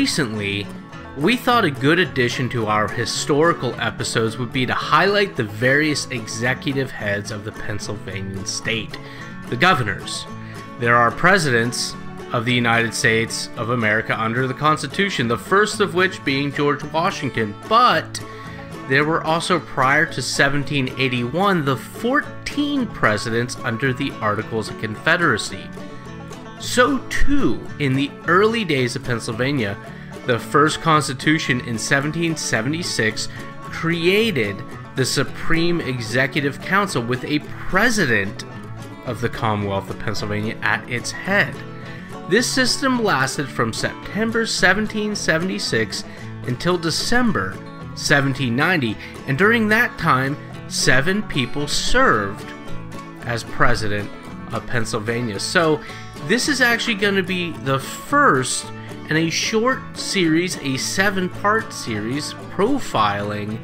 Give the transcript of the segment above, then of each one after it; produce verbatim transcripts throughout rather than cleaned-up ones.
recently, we thought a good addition to our historical episodes would be to highlight the various executive heads of the Pennsylvania state, the governors. There are presidents of the United States of America under the Constitution, the first of which being George Washington, but there were also, prior to seventeen eighty-one, the fourteen presidents under the Articles of Confederacy. So too, in the early days of Pennsylvania, the first constitution in seventeen seventy-six created the Supreme Executive Council with a president of the Commonwealth of Pennsylvania at its head. This system lasted from September seventeen seventy-six until December seventeen ninety, and during that time, seven people served as president of Pennsylvania. So this is actually going to be the first in a short series, a seven-part series, profiling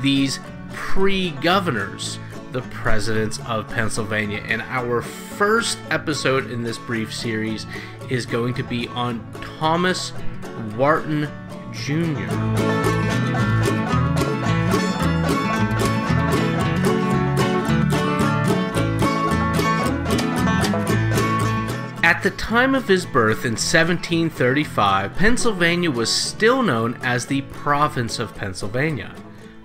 these pre-governors, the presidents of Pennsylvania. And our first episode in this brief series is going to be on Thomas Wharton Junior At the time of his birth in seventeen thirty-five, Pennsylvania was still known as the Province of Pennsylvania.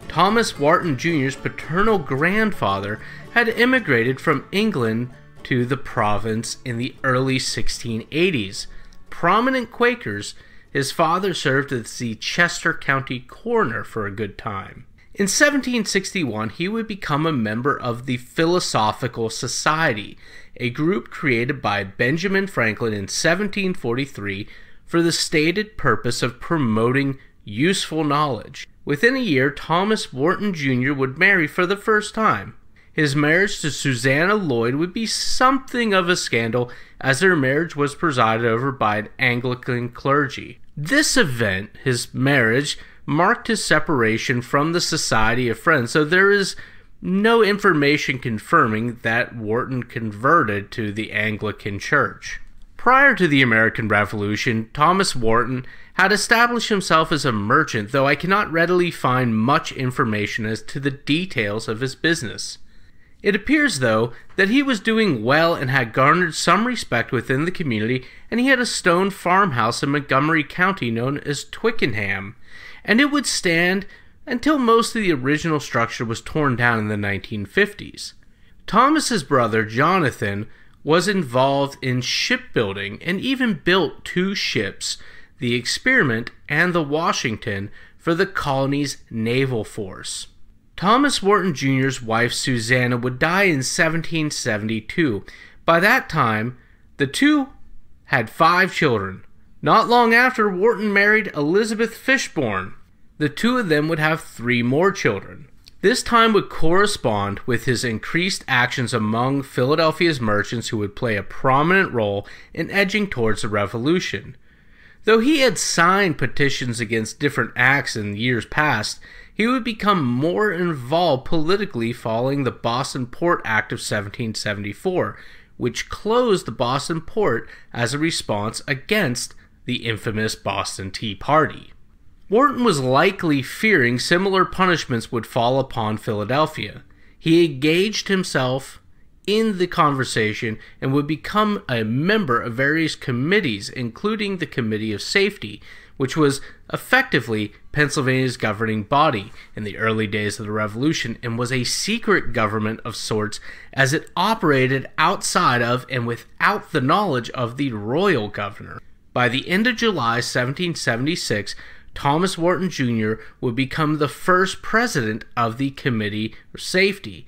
Thomas Wharton Junior's paternal grandfather had immigrated from England to the province in the early sixteen eighties. Prominent Quakers, his father served as the Chester County coroner for a good time. In seventeen sixty-one, he would become a member of the Philosophical Society, a group created by Benjamin Franklin in seventeen forty-three for the stated purpose of promoting useful knowledge. Within a year, Thomas Wharton Junior would marry for the first time. His marriage to Susanna Lloyd would be something of a scandal, as their marriage was presided over by an Anglican clergy. This event, his marriage, marked his separation from the Society of Friends, so there is no information confirming that Wharton converted to the Anglican Church. Prior to the American Revolution, Thomas Wharton had established himself as a merchant, though I cannot readily find much information as to the details of his business. It appears, though, that he was doing well and had garnered some respect within the community, and he had a stone farmhouse in Montgomery County known as Twickenham, and it would stand until most of the original structure was torn down in the nineteen fifties. Thomas's brother, Jonathan, was involved in shipbuilding and even built two ships, the Experiment and the Washington, for the colony's naval force. Thomas Wharton Junior's wife, Susanna, would die in seventeen seventy-two. By that time, the two had five children. Not long after, Wharton married Elizabeth Fishbourne. The two of them would have three more children. This time would correspond with his increased actions among Philadelphia's merchants, who would play a prominent role in edging towards the Revolution. Though he had signed petitions against different acts in years past, he would become more involved politically following the Boston Port Act of seventeen seventy-four, which closed the Boston port as a response against the infamous Boston Tea Party. Wharton was likely fearing similar punishments would fall upon Philadelphia. He engaged himself in the conversation and would become a member of various committees, including the Committee of Safety, which was effectively Pennsylvania's governing body in the early days of the Revolution and was a secret government of sorts, as it operated outside of and without the knowledge of the royal governor. By the end of July seventeen seventy-six, Thomas Wharton Junior would become the first president of the Committee of Safety.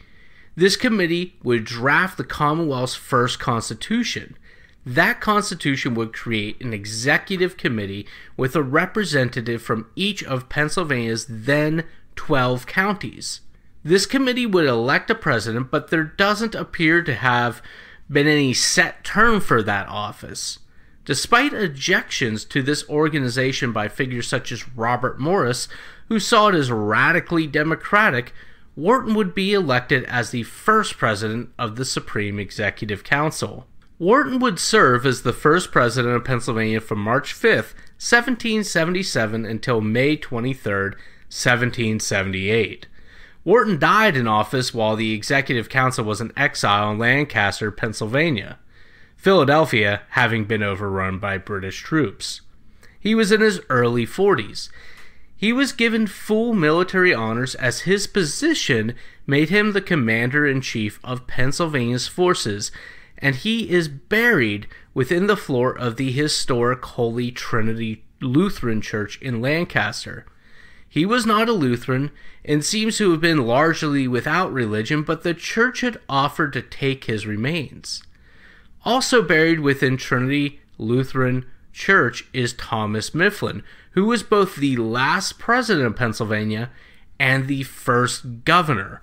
This committee would draft the Commonwealth's first constitution. That constitution would create an executive committee with a representative from each of Pennsylvania's then twelve counties. This committee would elect a president, but there doesn't appear to have been any set term for that office. Despite objections to this organization by figures such as Robert Morris, who saw it as radically democratic, Wharton would be elected as the first president of the Supreme Executive Council. Wharton would serve as the first president of Pennsylvania from March fifth, seventeen seventy-seven until May twenty-third, seventeen seventy-eight. Wharton died in office while the Executive Council was in exile in Lancaster, Pennsylvania, Philadelphia having been overrun by British troops. He was in his early forties. He was given full military honors as his position made him the Commander-in-Chief of Pennsylvania's forces, and he is buried within the floor of the historic Holy Trinity Lutheran Church in Lancaster. He was not a Lutheran and seems to have been largely without religion, but the church had offered to take his remains. Also buried within Trinity Lutheran Church is Thomas Mifflin, who was both the last president of Pennsylvania and the first governor.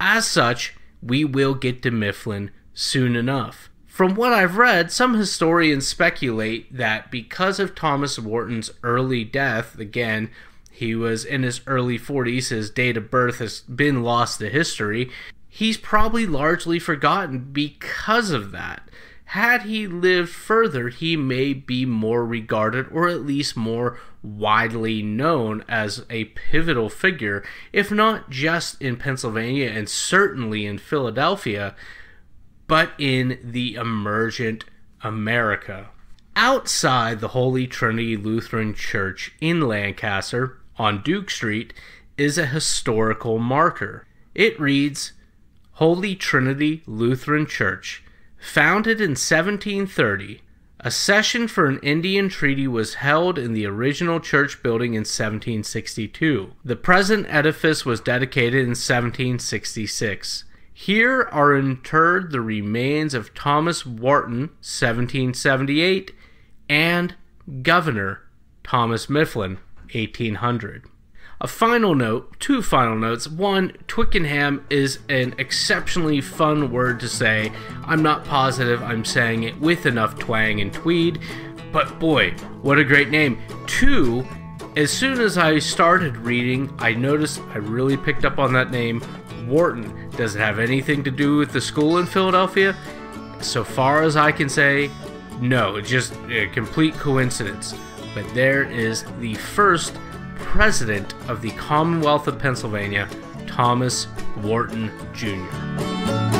As such, we will get to Mifflin soon enough. From what I've read, some historians speculate that because of Thomas Wharton's early death, again, he was in his early forties, his date of birth has been lost to history, he's probably largely forgotten because of that. Had he lived further, he may be more regarded, or at least more widely known, as a pivotal figure, if not just in Pennsylvania and certainly in Philadelphia, but in the emergent America. Outside the Holy Trinity Lutheran Church in Lancaster, on Duke Street, is a historical marker. It reads, Holy Trinity Lutheran Church, founded in seventeen thirty. A session for an Indian treaty was held in the original church building in seventeen sixty-two. The present edifice was dedicated in seventeen sixty-six. Here are interred the remains of Thomas Wharton, seventeen seventy-eight, and Governor Thomas Mifflin, eighteen hundred. A final note, two final notes. One, Twickenham is an exceptionally fun word to say. I'm not positive I'm saying it with enough twang and tweed, but boy, what a great name. Two, as soon as I started reading, I noticed I really picked up on that name, Wharton. Does it have anything to do with the school in Philadelphia? So far as I can say, no, just a complete coincidence. But there is the first president of the Commonwealth of Pennsylvania, Thomas Wharton Junior